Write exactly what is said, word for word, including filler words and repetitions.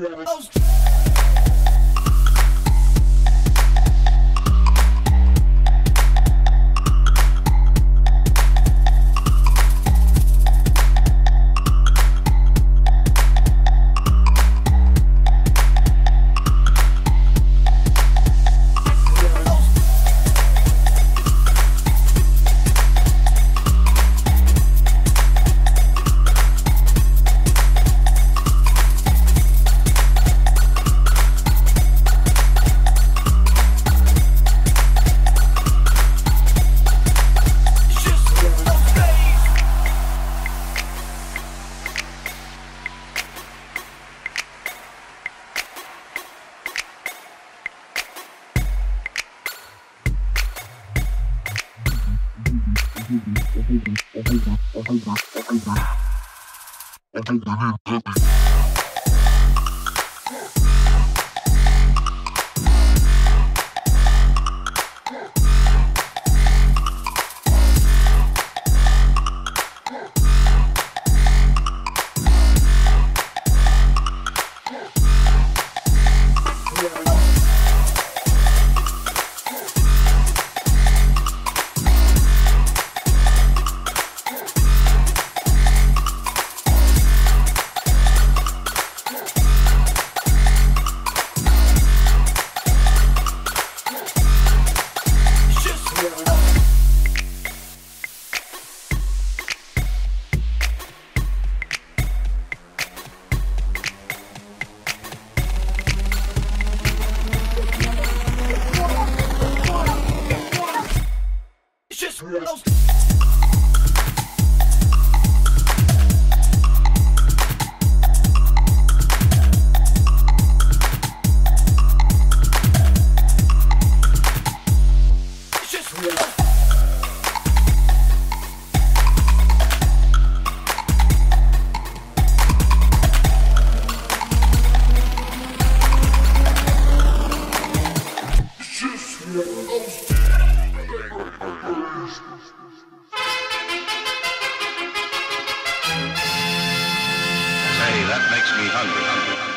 That makes me hungry.